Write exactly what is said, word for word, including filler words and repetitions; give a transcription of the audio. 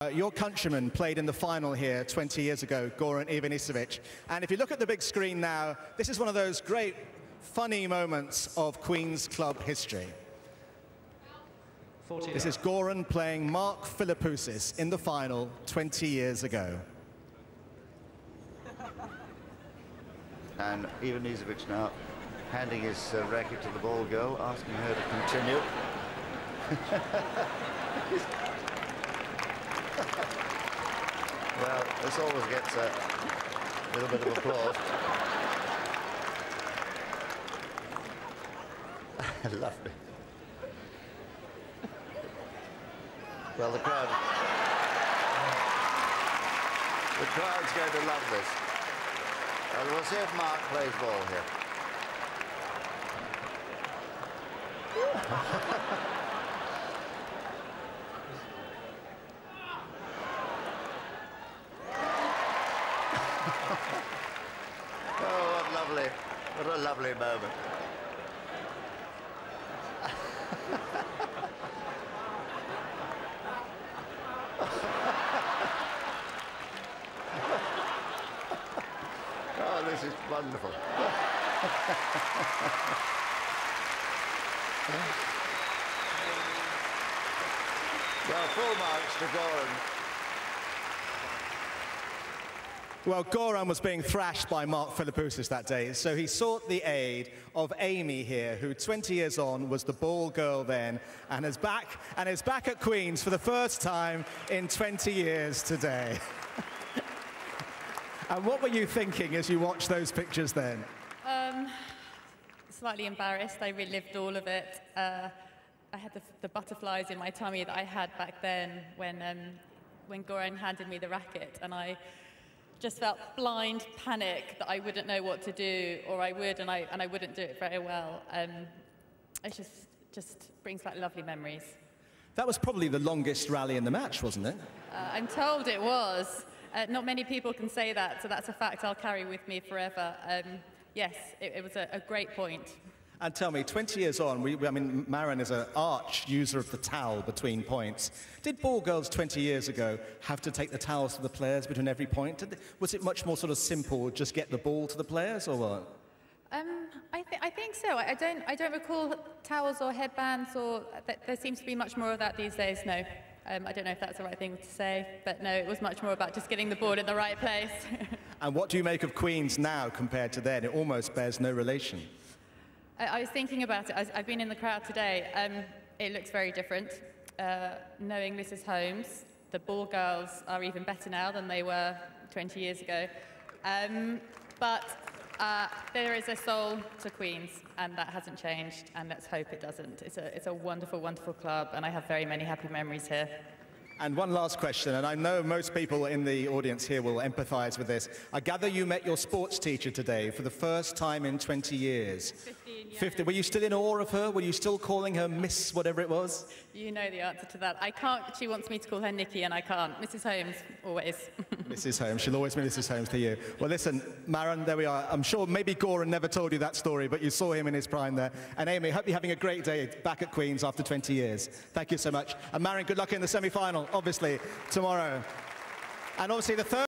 Uh, your countryman played in the final here twenty years ago, Goran Ivanisevic. And if you look at the big screen now, this is one of those great, funny moments of Queen's Club history. This is Goran playing Mark Philippoussis in the final twenty years ago. And Ivanisevic now handing his uh, racket to the ball girl, asking her to continue. Well, this always gets a little bit of applause. Lovely. Well, the crowd... the crowd's going to love this. And we'll see if Mark plays ball here. Oh, what lovely, what a lovely moment. Oh, this is wonderful. Well, full marks to Goran. Well, Goran was being thrashed by Mark Philippoussis that day, so he sought the aid of Amy here, who twenty years on was the ball girl then, and is back and is back at Queen's for the first time in twenty years today. And what were you thinking as you watched those pictures then? Um, slightly embarrassed. I relived all of it. Uh, I had the, the butterflies in my tummy that I had back then when um, when Goran handed me the racket, and I just felt blind panic that I wouldn't know what to do, or I would, and I, and I wouldn't do it very well. Um, it just, just brings back lovely memories. That was probably the longest rally in the match, wasn't it? Uh, I'm told it was. Uh, not many people can say that, so that's a fact I'll carry with me forever. Um, yes, it, it was a, a great point. And tell me, twenty years on, we, we, I mean, Marin is an arch user of the towel between points. Did ball girls twenty years ago have to take the towels to the players between every point? Did they, was it much more sort of simple, just get the ball to the players, or what? Um, I, th I think so. I, I, don't, I don't recall towels or headbands, or th there seems to be much more of that these days, no. Um, I don't know if that's the right thing to say, but no, it was much more about just getting the ball in the right place. And what do you make of Queen's now compared to then? It almost bears no relation. I was thinking about it. I've been in the crowd today. Um, it looks very different. Uh, knowing Missus Holmes, the ball girls are even better now than they were twenty years ago. Um, but uh, there is a soul to Queen's, and that hasn't changed, and let's hope it doesn't. It's a, it's a wonderful, wonderful club, and I have very many happy memories here. And one last question, and I know most people in the audience here will empathise with this. I gather you met your sports teacher today for the first time in twenty years. fifteen, yeah. fifty. Were you still in awe of her? Were you still calling her Miss whatever it was? You know the answer to that. I can't. She wants me to call her Nikki, and I can't. Missus Holmes, always. Missus Holmes. She'll always be Missus Holmes to you. Well, listen, Marin, there we are. I'm sure maybe Goran never told you that story, but you saw him in his prime there. And Amy, hope you're having a great day back at Queen's after twenty years. Thank you so much. And Marin, good luck in the semi-final. Obviously tomorrow, and obviously the third